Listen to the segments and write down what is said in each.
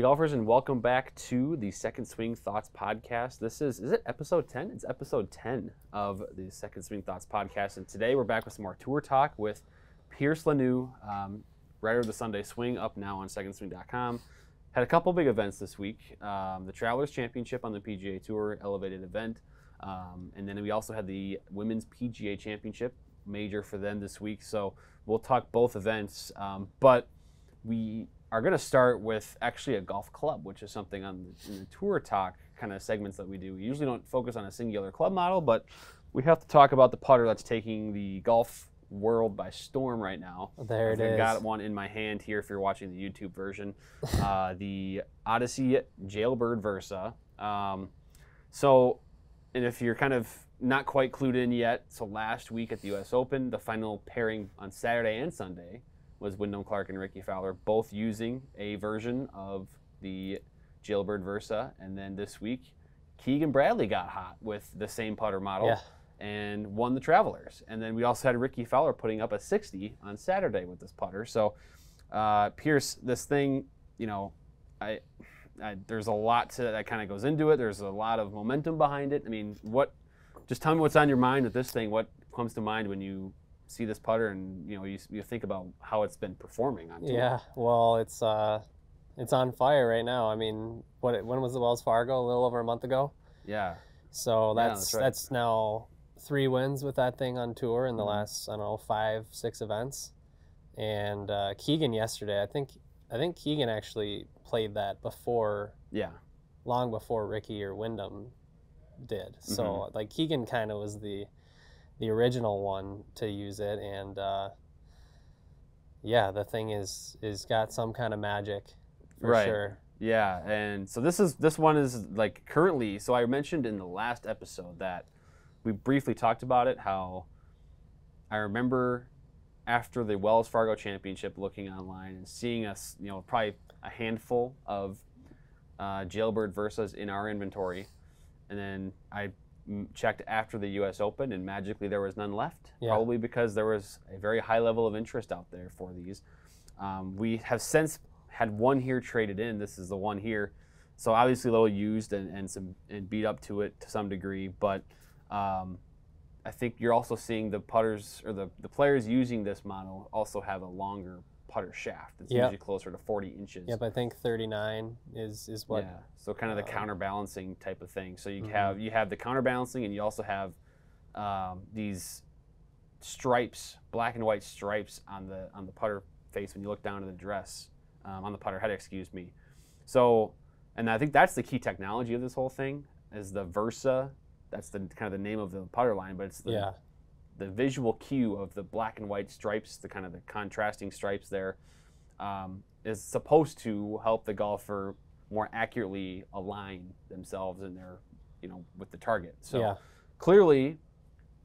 Hey golfers, and welcome back to the Second Swing Thoughts podcast. This is it episode 10? It's episode 10 of the Second Swing Thoughts podcast. And today we're back with some more tour talk with Pierce Lanoue, writer of the Sunday Swing, up now on secondswing.com. Had a couple big events this week. The Travelers Championship on the PGA Tour, elevated event. And then we also had the Women's PGA Championship, major for them this week. So we'll talk both events, but we are going to start with actually a golf club, which is something in the tour talk kind of segments that we do. We usually don't focus on a singular club model, but we have to talk about the putter that's taking the golf world by storm right now. There it is. I've got one in my hand here if you're watching the YouTube version. The Odyssey Jailbird Versa. And if you're kind of not quite clued in yet, so last week at the US Open, the final pairing on Saturday and Sunday was Wyndham Clark and Ricky Fowler, both using a version of the Jailbird Versa. And then this week, Keegan Bradley got hot with the same putter model and won the Travelers. And then we also had Ricky Fowler putting up a 60 on Saturday with this putter. So Pierce, this thing, you know, there's a lot that kind of goes into it. There's a lot of momentum behind it. I mean, just tell me what's on your mind with this thing. What comes to mind when you see this putter and you think about how it's been performing on tour? Yeah, well, it's on fire right now. I mean, when was the Wells Fargo? A little over a month ago. Yeah. So that's now 3 wins with that thing on tour in the last, I don't know, 5-6 events. And Keegan yesterday, I think Keegan actually played that before. Yeah. Long before Ricky or Wyndham did. So like Keegan kind of was the original one to use it, and yeah, the thing is got some kind of magic for sure. Yeah, and so this one is like currently. So I mentioned in the last episode that we briefly talked about it. How I remember after the Wells Fargo Championship, looking online and seeing us, probably a handful of Jailbird Versas in our inventory, and then I checked after the US Open and magically there was none left, probably because there was a very high level of interest out there for these. We have since had one here traded in. This is the one here. So obviously a little used and beat up to it to some degree, but I think you're also seeing the putters or the players using this model also have a longer putter shaft. It's usually closer to 40 inches. Yep, I think 39 is what. Yeah, so kind of the counterbalancing type of thing. So you have the counterbalancing, and you also have these stripes, black and white stripes on the putter face when you look down to the dress, on the putter head, excuse me. So, and I think that's the key technology of this whole thing is the Versa. That's the kind of the name of the putter line, but it's the visual cue of the black and white stripes, the kind of the contrasting stripes there, is supposed to help the golfer more accurately align themselves and their, with the target. So clearly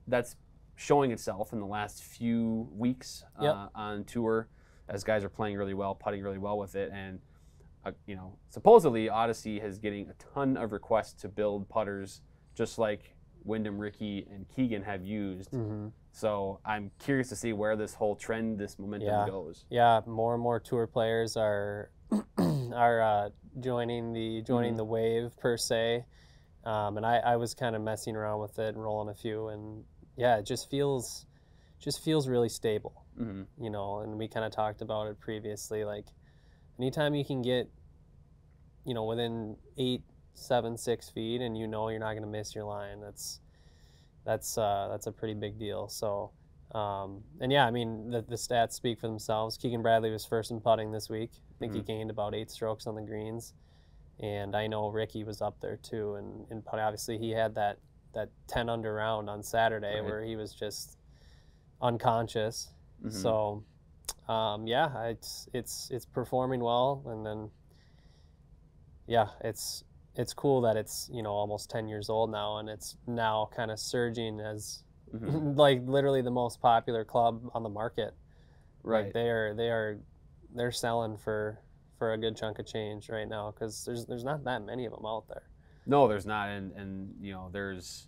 that's showing itself in the last few weeks on tour as guys are playing really well, putting really well with it. And, supposedly Odyssey is getting a ton of requests to build putters just like Wyndham, Ricky, and Keegan have used. So I'm curious to see where this whole trend, this momentum goes. Yeah, more and more tour players are joining the wave per se. And I was kind of messing around with it and rolling a few, and yeah, it just feels really stable. And we kind of talked about it previously. Like anytime you can get, within 8, 7, 6 feet, and you're not going to miss your line. That's a pretty big deal. So, and yeah, I mean the stats speak for themselves. Keegan Bradley was first in putting this week. I think he gained about 8 strokes on the greens, and I know Ricky was up there too. And obviously he had that 10 under round on Saturday where he was just unconscious. So, yeah, it's performing well, and then yeah, it's cool that it's, almost 10 years old now, and it's now kind of surging as like literally the most popular club on the market. Right. Like they're selling for a good chunk of change right now, because there's not that many of them out there. No, there's not. And there's,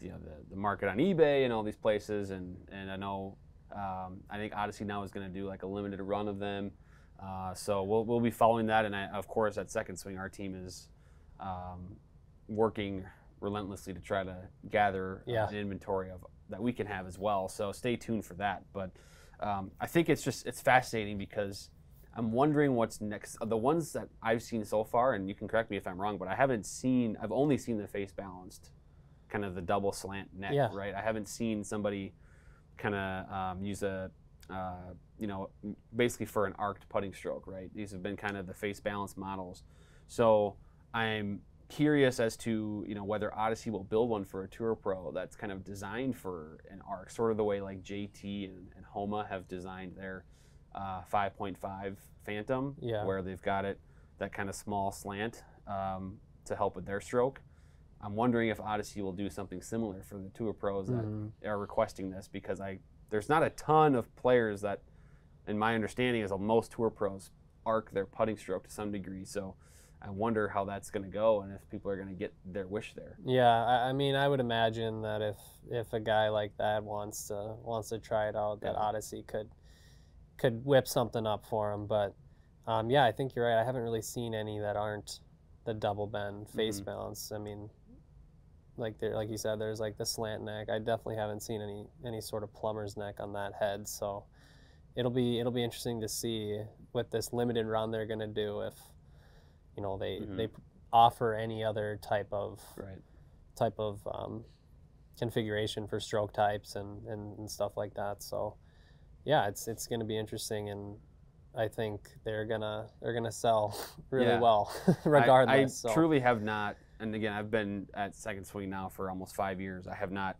the market on eBay and all these places. And I know, I think Odyssey now is going to do like a limited run of them. So we'll be following that, and of course at Second Swing, our team is working relentlessly to try to gather an inventory of that we can have as well. So stay tuned for that. But I think it's fascinating because I'm wondering what's next. The ones that I've seen so far, and you can correct me if I'm wrong, but I've only seen the face balanced, kind of the double slant net, right? I haven't seen somebody kind of use a basically for an arced putting stroke, right? These have been kind of the face balance models. So I'm curious as to, whether Odyssey will build one for a Tour Pro that's kind of designed for an arc, sort of the way like JT and Homa have designed their 5.5 Phantom, where they've got it, that kind of small slant to help with their stroke. I'm wondering if Odyssey will do something similar for the Tour Pros that are requesting this, because there's not a ton of players that, in my understanding, is most Tour Pros arc their putting stroke to some degree. So I wonder how that's going to go and if people are going to get their wish there. Yeah, I mean, I would imagine that if a guy like that wants to try it out, that Odyssey could whip something up for him. But I think you're right. I haven't really seen any that aren't the double bend face balance. I mean, like you said, there's like the slant neck. I definitely haven't seen any sort of plumber's neck on that head. So it'll be interesting to see what this limited round they're going to do, if they offer any other type of configuration for stroke types and stuff like that. So yeah, it's going to be interesting, and I think they're gonna sell really well regardless. I truly have not. And again, I've been at Second Swing now for almost 5 years. I have not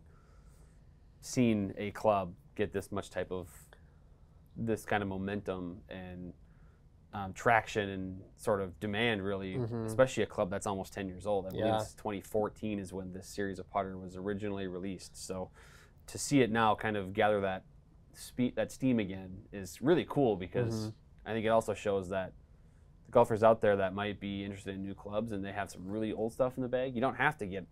seen a club get this much this kind of momentum and traction and sort of demand, really, especially a club that's almost 10 years old. I believe it's 2014 is when this series of putter was originally released. So to see it now kind of gather that steam again is really cool, because I think it also shows that the golfers out there that might be interested in new clubs and they have some really old stuff in the bag, you don't have to get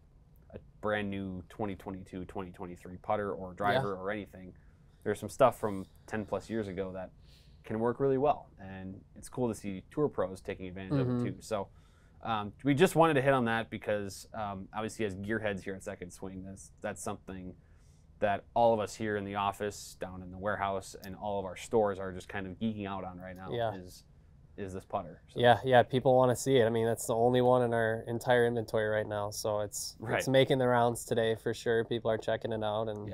a brand new 2022, 2023 putter or driver or anything. There's some stuff from 10 plus years ago that can work really well, and it's cool to see Tour Pros taking advantage of it too. So we just wanted to hit on that because obviously as gearheads here at Second Swing, that's something that all of us here in the office, down in the warehouse, and all of our stores are just kind of geeking out on right now is this putter. So. Yeah, people want to see it. I mean, that's the only one in our entire inventory right now. So it's making the rounds today for sure. People are checking it out, and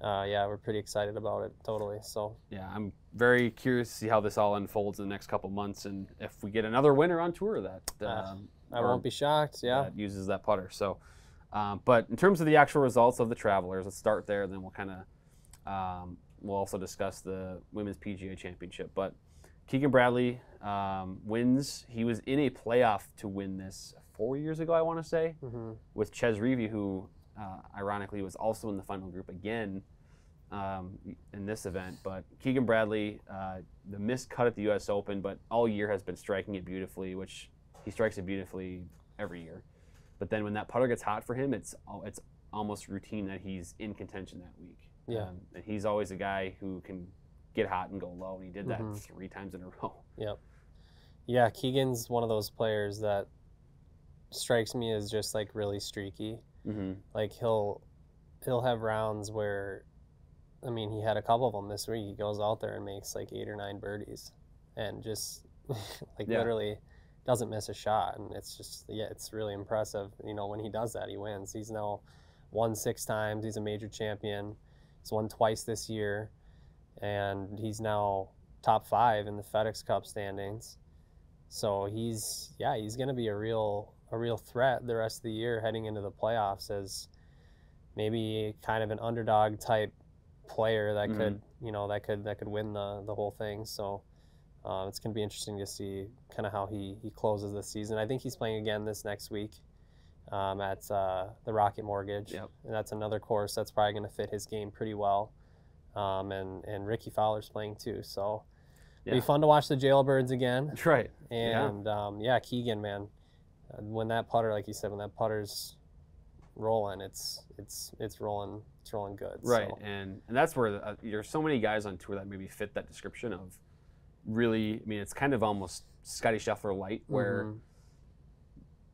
we're pretty excited about it, totally. So yeah, I'm very curious to see how this all unfolds in the next couple months, and if we get another winner on tour that I won't be shocked, that uses that putter. So but in terms of the actual results of the Travelers, let's start there, and then we'll kind of we'll also discuss the Women's PGA Championship. But Keegan Bradley wins. He was in a playoff to win this 4 years ago, I want to say, with Chez Reavie, who ironically was also in the final group again in this event. But Keegan Bradley, the missed cut at the US Open, but all year has been striking it beautifully, which he strikes it beautifully every year. But then when that putter gets hot for him, it's almost routine that he's in contention that week. Yeah. And he's always a guy who can get hot and go low, and he did that 3 times in a row. Yep. Yeah, Keegan's one of those players that strikes me as just like really streaky. Like he'll have rounds where, I mean, he had a couple of them this week. He goes out there and makes like 8 or 9 birdies and just like literally doesn't miss a shot, and it's just it's really impressive. When he does that, he wins. He's now won 6 times. He's a major champion. He's won twice this year, and he's now top 5 in the FedEx Cup standings. So he's going to be a real threat the rest of the year, heading into the playoffs, as maybe kind of an underdog type player that could win the whole thing. So it's going to be interesting to see kind of how he closes the season. I think he's playing again this next week at the Rocket Mortgage. Yep. And that's another course that's probably going to fit his game pretty well. And Ricky Fowler's playing too. So it'll be fun to watch the Jailbirds again. That's right. And Keegan, man, when that putter, like you said, when that putter's rolling, it's rolling good. Right. So. And that's where there's so many guys on tour that maybe fit that description of really, I mean, it's kind of almost Scotty Scheffler light, where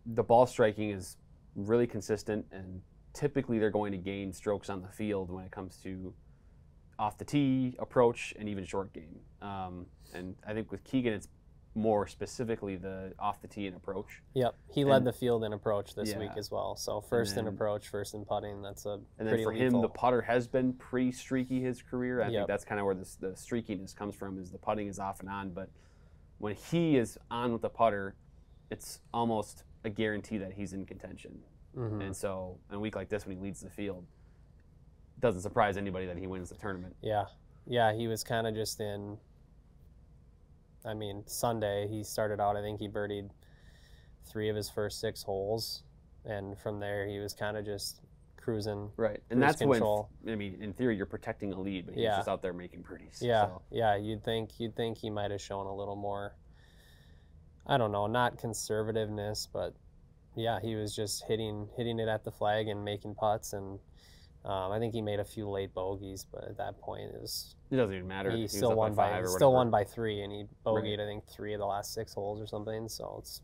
the ball striking is really consistent, and typically they're going to gain strokes on the field when it comes to off the tee approach and even short game. And I think with Keegan, it's more specifically the off the tee and approach. Yep, he led the field in approach this week as well. So first in approach, first in putting. That's a pretty lethal. And then for him, the putter has been pretty streaky his career. I think that's kind of where this, the streakiness comes from, is the putting is off and on. But when he is on with the putter, it's almost a guarantee that he's in contention. And so in a week like this when he leads the field, it doesn't surprise anybody that he wins the tournament. Yeah, yeah, he was kind of just in... I mean, Sunday, he started out, I think he birdied 3 of his first 6 holes. And from there, he was kind of just cruising. Right. And that's control. When, I mean, in theory, you're protecting a lead, but he's just out there making birdies. Yeah. So. Yeah. You'd think he might have shown a little more, I don't know, not conservativeness, but yeah, he was just hitting it at the flag and making putts. And I think he made a few late bogeys, but at that point, it was... It doesn't even matter. He still won by 3, and he bogeyed, I think, 3 of the last 6 holes or something. So it's,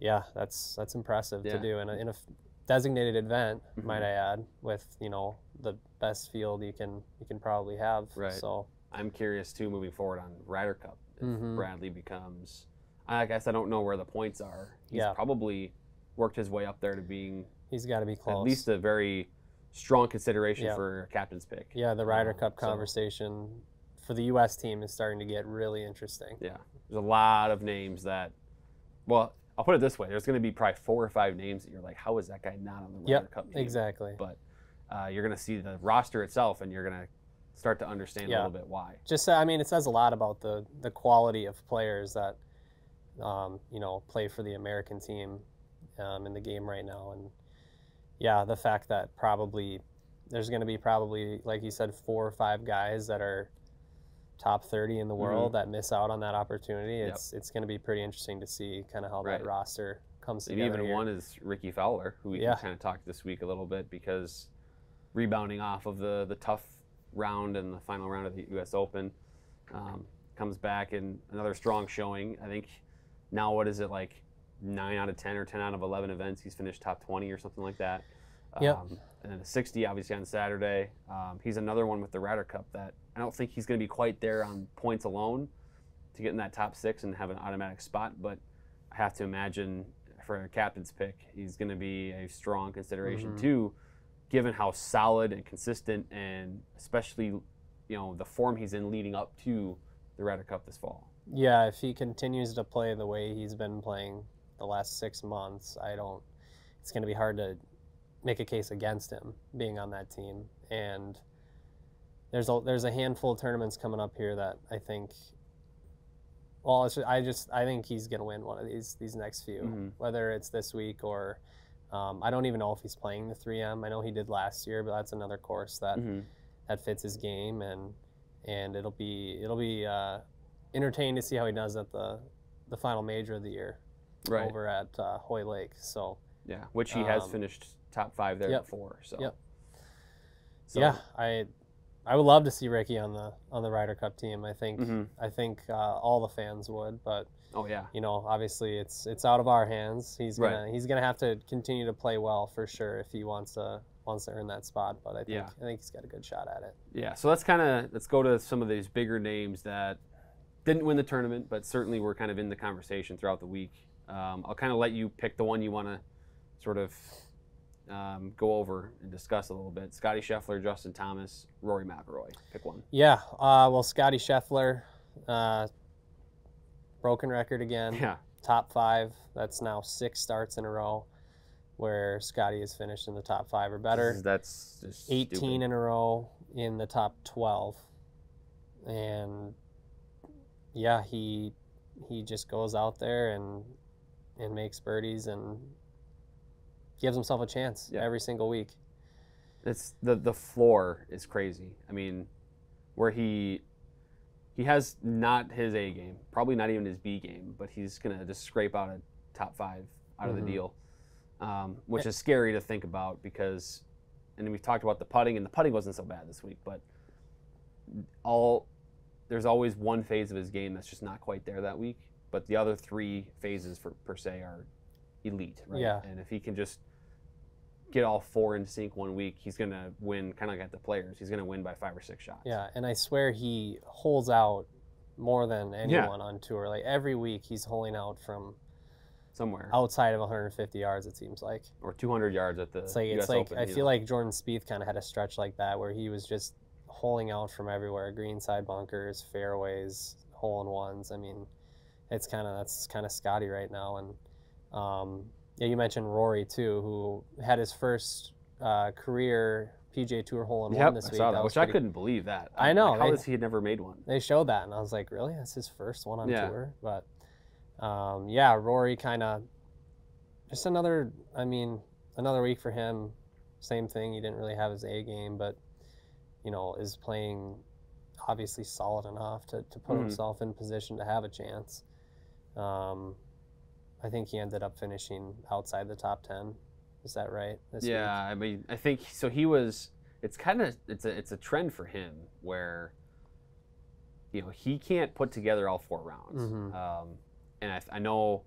yeah, that's impressive to do in a designated event, might I add, with, you know, the best field you can probably have. Right. So I'm curious too, moving forward on Ryder Cup, if Bradley becomes, I guess I don't know where the points are. He's probably worked his way up there to being. He's got to be close. At least a very strong consideration for a captain's pick. Yeah, the Ryder Cup conversation for the U.S. team is starting to get really interesting. Yeah, there's a lot of names that, well, I'll put it this way. There's going to be probably 4 or 5 names that you're like, how is that guy not on the Ryder Cup name? Exactly. But you're going to see the roster itself, and you're going to start to understand a little bit why. Just, I mean, it says a lot about the quality of players that, you know, play for the American team in the game right now. And yeah, the fact that probably there's going to be probably, like you said, 4 or 5 guys that are top 30 in the world that miss out on that opportunity. It's going to be pretty interesting to see kind of how that roster comes together. And even one is Ricky Fowler, who we kind of talked this week a little bit, because rebounding off of the tough round and the final round of the US Open, comes back in another strong showing. I think now, what is it, like 9 out of 10 or 10 out of 11 events, he's finished top 20 or something like that. And then a 60, obviously, on Saturday. He's another one with the Ryder Cup that I don't think he's going to be quite there on points alone to get in that top 6 and have an automatic spot. But I have to imagine for a captain's pick, he's going to be a strong consideration too, given how solid and consistent, and especially, you know, the form he's in leading up to the Ryder Cup this fall. Yeah, if he continues to play the way he's been playing the last 6 months, it's going to be hard to make a case against him being on that team. And there's a handful of tournaments coming up here that I think, well, I think he's going to win one of these next few, whether it's this week or I don't even know if he's playing the 3M. I know he did last year, but that's another course that that fits his game, and it'll be entertaining to see how he does at the final major of the year. Right. Over at Hoy Lake, so yeah, which he has finished top 5 there before. So yeah, I would love to see Ricky on the Ryder Cup team. I think all the fans would, but you know, obviously it's out of our hands. He's gonna have to continue to play well for sure if he wants to earn that spot. But I think he's got a good shot at it. Yeah, so let's go to some of these bigger names that didn't win the tournament, but certainly were kind of in the conversation throughout the week. I'll kind of let you pick the one you want to sort of go over and discuss a little bit. Scotty Scheffler, Justin Thomas, Rory McIlroy. Pick one. Yeah. Well, Scotty Scheffler, broken record again. Yeah. Top 5. That's now 6 starts in a row where Scotty has finished in the top 5 or better. That's just 18 stupid. In a row in the top 12. And yeah, he just goes out there and makes birdies and gives himself a chance every single week. It's the floor is crazy. I mean, where he has not his A game, probably not even his B game, but he's gonna just scrape out a top 5 out of the deal, which is scary to think about because, and we've talked about the putting, and the putting wasn't so bad this week, but all there's always one phase of his game that's just not quite there that week. But the other three phases, per se, are elite, right? Yeah. And if he can just get all four in sync one week, he's going to win, kind of like at the Players. He's going to win by 5 or 6 shots. Yeah, and I swear he holds out more than anyone on tour. Like, every week he's holding out from somewhere outside of 150 yards, it seems like. Or 200 yards at the US Open. I feel like Jordan Spieth kind of had a stretch like that where he was just holing out from everywhere, greenside bunkers, fairways, hole-in-ones. I mean, it's kind of Scotty right now. And yeah, you mentioned Rory too, who had his first career PGA Tour hole-in-one this week. I saw that, which I couldn't believe that. I know. Like, how is he had never made one? They showed that, and I was like, really? That's his first one on tour? But yeah, Rory kind of just another, I mean, another week for him. Same thing. He didn't really have his A game, but, you know, is playing obviously solid enough to put himself in position to have a chance. I think he ended up finishing outside the top 10. Is that right? This week? I mean, I think so. He was. It's kind of it's a trend for him where, you know, he can't put together all 4 rounds. And I know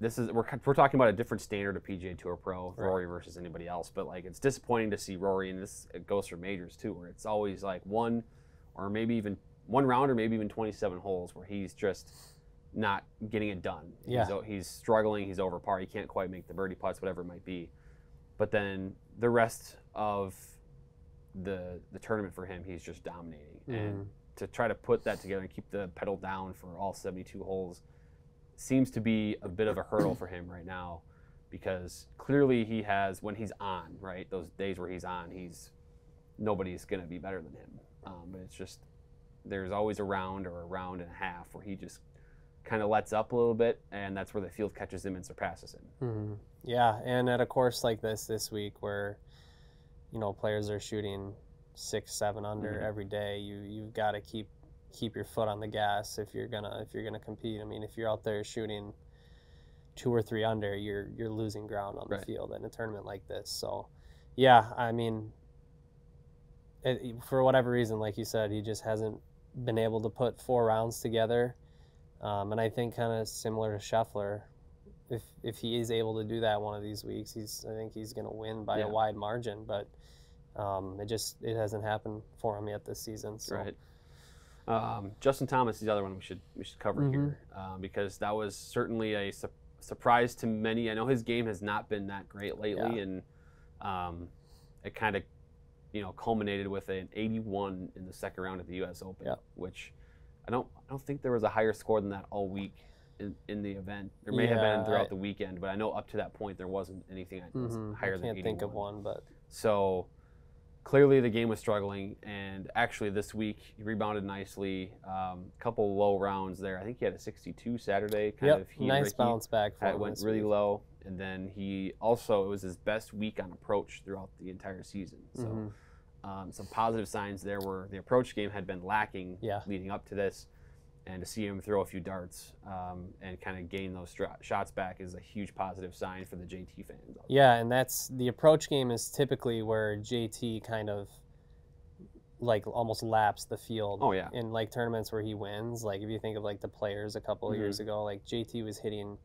this is we're talking about a different standard of PGA Tour pro, Rory versus anybody else. But like, it's disappointing to see Rory, and this it goes for majors too, where it's always like one or maybe even one round or maybe even 27 holes where he's just not getting it done. He's struggling, he's over par, he can't quite make the birdie putts, whatever it might be. But then the rest of the tournament for him, he's just dominating. And to try to put that together and keep the pedal down for all 72 holes seems to be a bit of a hurdle for him right now, because clearly he has, when he's on, right, those days where he's on, nobody's going to be better than him. But it's just, there's always a round or a round and a half where he just kind of lets up a little bit, and that's where the field catches him and surpasses him. Yeah, and at a course like this week where, you know, players are shooting 6, 7 under every day, you've got to keep your foot on the gas if you're gonna compete. I mean, if you're out there shooting 2 or 3 under, you're losing ground on the field in a tournament like this. So, yeah, I mean, for whatever reason, like you said, he just hasn't been able to put 4 rounds together. And I think kind of similar to Scheffler, if he is able to do that one of these weeks, I think he's going to win by a wide margin. But it hasn't happened for him yet this season. So. Right. Justin Thomas is the other one we should cover here, because that was certainly a surprise to many. I know his game has not been that great lately, and it kind of culminated with an 81 in the second round at the US Open, which. I don't think there was a higher score than that all week in the event. There may have been throughout the weekend, but I know up to that point there wasn't anything higher than 81. I can't think of one, but... So, clearly the game was struggling, and actually this week he rebounded nicely. Couple low rounds there. I think he had a 62 Saturday. Nice bounce back. That went really low, and then he also, it was his best week on approach throughout the entire season, so... some positive signs there were the approach game had been lacking leading up to this, and to see him throw a few darts and kind of gain those shots back is a huge positive sign for the JT fans. And that's the approach game is typically where JT kind of like almost laps the field in like tournaments where he wins. Like if you think of like the Players a couple of years ago, like JT was hitting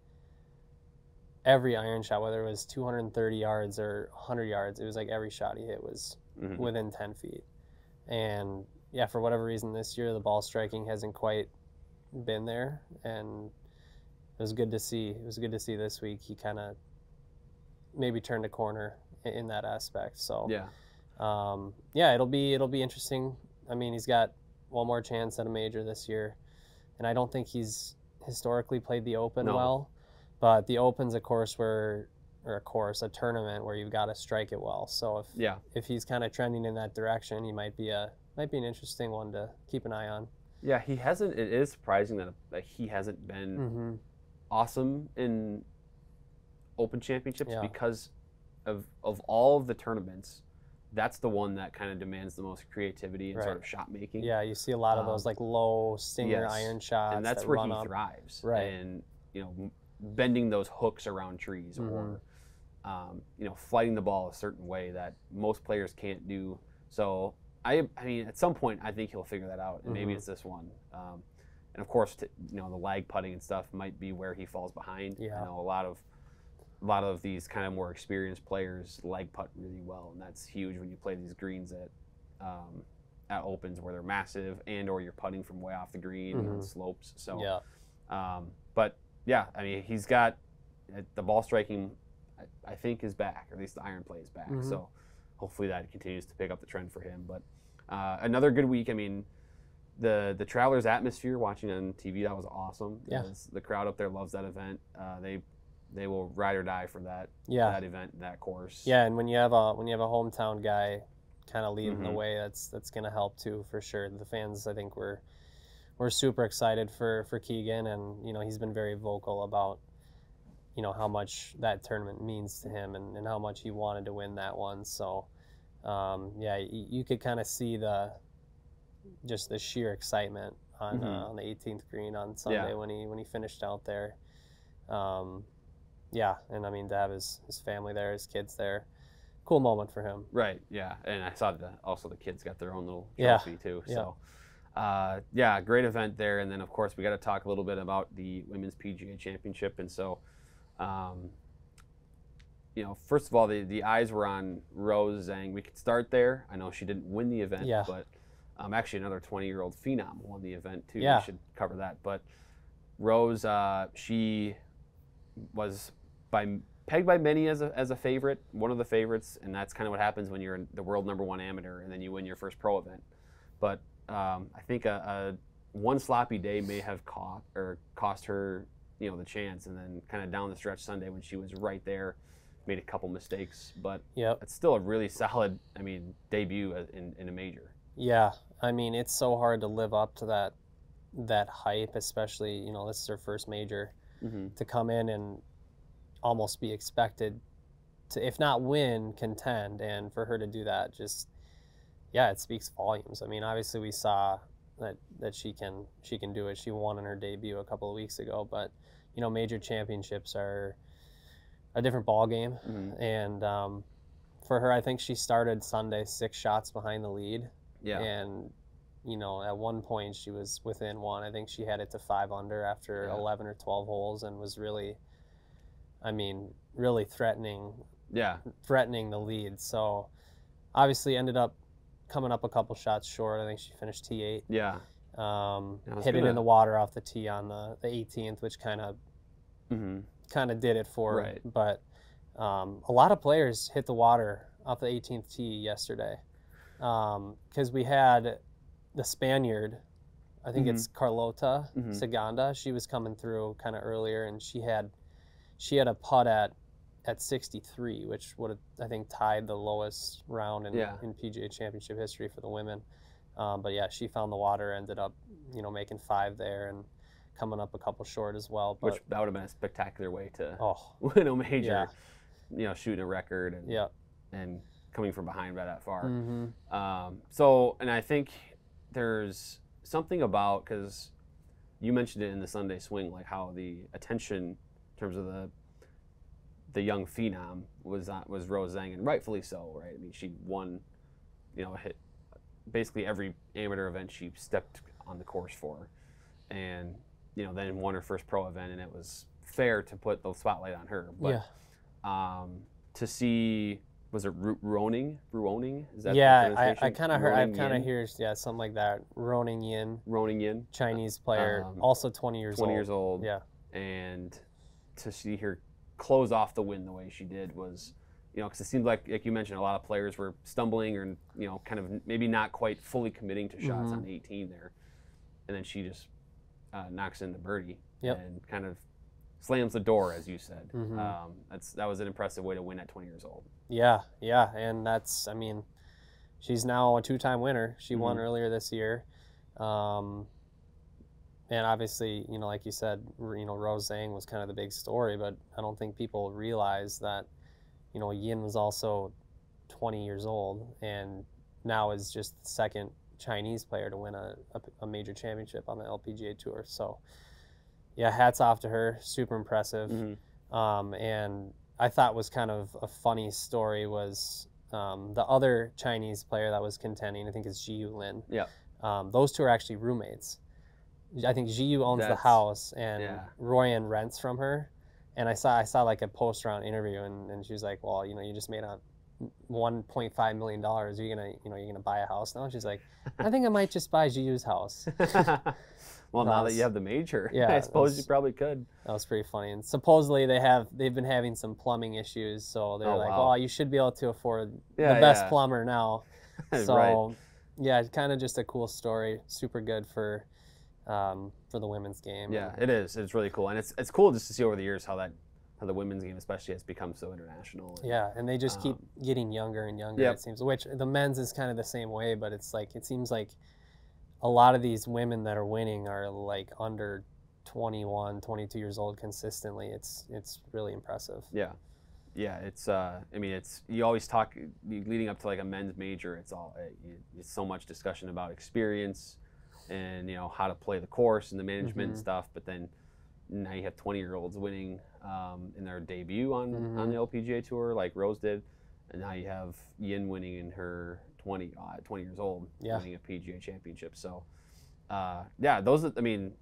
every iron shot, whether it was 230 yards or 100 yards, it was like every shot he hit was within 10 feet. And yeah, for whatever reason this year the ball striking hasn't quite been there, and it was good to see. This week he kind of maybe turned a corner in that aspect. So it'll be interesting. I mean, he's got one more chance at a major this year, and I don't think he's historically played the Open well, but the Open's a tournament where you've got to strike it well. So if he's kind of trending in that direction, he might be an interesting one to keep an eye on. Yeah, he hasn't. It is surprising that he hasn't been awesome in Open Championships because of all of the tournaments, that's the one that kind of demands the most creativity and sort of shot making. Yeah, you see a lot of those like low stinger iron shots, and that's where he thrives. Right, and bending those hooks around trees or. Flighting the ball a certain way that most players can't do. So I mean, at some point, I think he'll figure that out, and maybe it's this one. And of course, you know, the lag putting and stuff might be where he falls behind. Yeah. You know, a lot of these kind of more experienced players lag putt really well, and that's huge when you play these greens at Opens where they're massive, and or you're putting from way off the green on slopes. So, yeah. But yeah, I mean, he's got the ball striking. I think is back, or at least the iron play is back. So hopefully that continues to pick up the trend for him. But another good week. I mean, the Travelers atmosphere watching on TV, that was awesome. Yeah. The crowd up there loves that event. They will ride or die for that that event, that course. Yeah, and when you have a hometown guy kind of leading the way, that's going to help too, for sure. The fans, I think, were super excited for Keegan, and you know, he's been very vocal about, you know, how much that tournament means to him and how much he wanted to win that one. So, yeah, you could kind of see the sheer excitement on the 18th green on Sunday when he finished out there. Yeah, and I mean, to have his family there, his kids there, cool moment for him. Right, yeah, and I saw also the kids got their own little trophy too. So, yeah, great event there. And then, of course, we got to talk a little bit about the Women's PGA Championship. And so, you know, first of all, the eyes were on Rose Zhang. We could start there. I know she didn't win the event, but actually another 20-year-old phenom won the event too. Yeah. We should cover that. But Rose, she was pegged by many as a favorite, one of the favorites, and that's kind of what happens when you're the world #1 amateur and then you win your first pro event. But I think one sloppy day may have cost her, you know, the chance, and then kind of down the stretch Sunday when she was right there, made a couple mistakes, but it's still a really solid, I mean, debut in a major. Yeah, I mean, it's so hard to live up to that hype, especially, you know, this is her first major, to come in and almost be expected to, if not win, contend, and for her to do that, just, yeah, it speaks volumes. I mean, obviously we saw that she can do it. She won in her debut a couple of weeks ago, but you know, major championships are a different ball game. And for her, I think she started Sunday 6 shots behind the lead. Yeah. And you know, at one point she was within one. I think she had it to 5 under after 11 or 12 holes, and was really, I mean, really threatening the lead. So obviously ended up coming up a couple shots short. I think she finished T8. Yeah. Hit it in the water off the tee on the 18th, which kind of did it for her. Right. But a lot of players hit the water off the 18th tee yesterday, because we had the Spaniard, I think it's Carlota Saganda. She was coming through kind of earlier, and she had a putt at 63, which would have, I think, tied the lowest round in PGA Championship history for the women. But yeah, she found the water, ended up, you know, making 5 there and coming up a couple short as well. But that would have been a spectacular way to win a major, you know, shooting a record and coming from behind by that far. So, and I think there's something about, because you mentioned it in the Sunday Swing, like how the attention in terms of the young phenom was Rose Zhang, and rightfully so, right? I mean, she won, you know, hit basically every amateur event she stepped on the course for, and you know, then won her first pro event, and it was fair to put the spotlight on her. But to see, was it Ruoning? Is that the pronunciation? I kind of heard, I kind of hear, yeah, something like that. Ruoning Yin, Chinese player, also 20 years old. Yeah, and to see her close off the win the way she did was, you know, because it seemed like you mentioned, a lot of players were stumbling or, you know, kind of maybe not quite fully committing to shots on 18 there. And then she just knocks in the birdie and kind of slams the door, as you said. That was an impressive way to win at 20 years old. Yeah, yeah. And that's, I mean, she's now a 2-time winner. She won earlier this year. And obviously, you know, like you said, you know, Rose Zhang was kind of the big story, but I don't think people realize that, you know, Yin was also 20 years old and now is just the 2nd Chinese player to win a major championship on the LPGA Tour. So, yeah, hats off to her. Super impressive. And I thought was kind of a funny story was The other Chinese player that was contending, I think, is Xiyu Lin. Yeah. Those two are actually roommates. I think Xiyu owns the house, and Royan rents from her. And I saw like a post-round interview, and she was like, well, you know, you just made a $1.5 million. Are you gonna, you know, you're gonna buy a house now? And she's like, I think I might just buy Jiyu's house. Well, now that you have the major, I suppose you probably could. That was pretty funny. And supposedly they've been having some plumbing issues, so they're like, wow. "Oh, you should be able to afford the best plumber now." So, right. It's kind of just a cool story. Super good for the women's game. Yeah, it is. It's really cool, and it's cool just to see over the years how the women's game especially has become so international. And, and they just keep getting younger and younger. Yep. It seems. Which the men's is kind of the same way, but it's like it seems like a lot of these women that are winning are like under 21, 22 years old consistently. It's really impressive. Yeah. Yeah. It's, I mean, it's, you always talk leading up to like a men's major. It's so much discussion about experience and, you know, how to play the course and the management and stuff. But then now you have 20-year-olds winning, in their debut on the LPGA Tour, like Rose did. And now you have Yin winning in her 20 years old, winning a PGA Championship. So, what an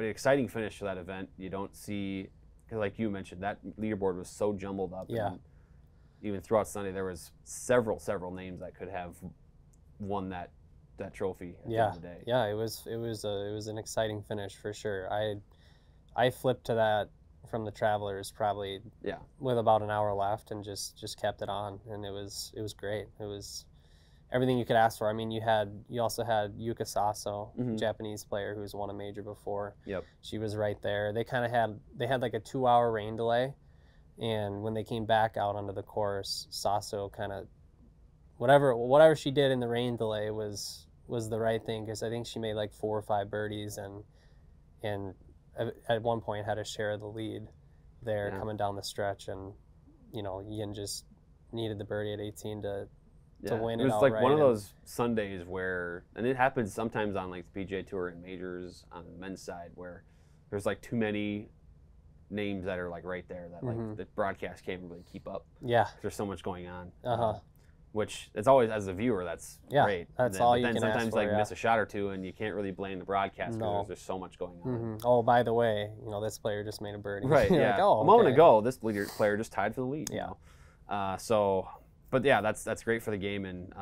exciting finish to that event. You don't see, because like you mentioned, that leaderboard was so jumbled up. Yeah. And even throughout Sunday, there was several names that could have won that trophy at the end of the day. Yeah, it was an exciting finish for sure. I flipped to that from the Travelers probably with about an hour left and just kept it on, and it was great. It was everything you could ask for. I mean, you also had Yuka Sasso, Japanese player who's won a major before. Yep. She was right there. They had like a 2-hour rain delay, and when they came back out onto the course, Sasso kind of whatever she did in the rain delay was the right thing, because I think she made like 4 or 5 birdies and at one point had a share of the lead there coming down the stretch, and you know Yin just needed the birdie at 18 to win it. It was like one of those Sundays where, and it happens sometimes on like the PGA Tour and majors on the men's side, where there's like too many names that are like right there that like the broadcast can't really keep up. Yeah, there's so much going on. Which it's always, as a viewer, that's great. That's all you can ask for. Then sometimes like miss a shot or two, and you can't really blame the broadcast because there's so much going on. Oh, by the way, you know this player just made a birdie. Right. Like, a moment ago, this player just tied for the lead. Yeah. You know? But yeah, that's great for the game, and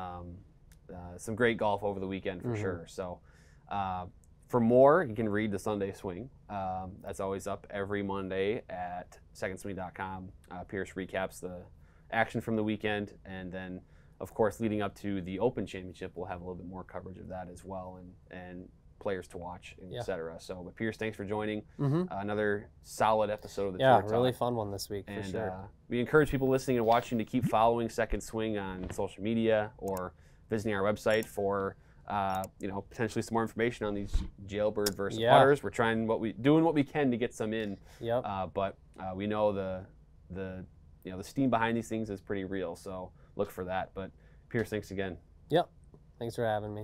some great golf over the weekend for sure. So for more, you can read the Sunday Swing. That's always up every Monday at secondswing.com. Pierce recaps the action from the weekend, and then, of course, leading up to the Open Championship, we'll have a little bit more coverage of that as well, and players to watch, and et cetera. So, but Pierce, thanks for joining. Another solid episode of the Tour Talk. Really fun one this week, for sure. We encourage people listening and watching to keep following Second Swing on social media or visiting our website for potentially some more information on these Jailbird versus putters. We're trying doing what we can to get some in. Yep. But we know the steam behind these things is pretty real, so look for that. But Pierce, thanks again. Yep. Thanks for having me.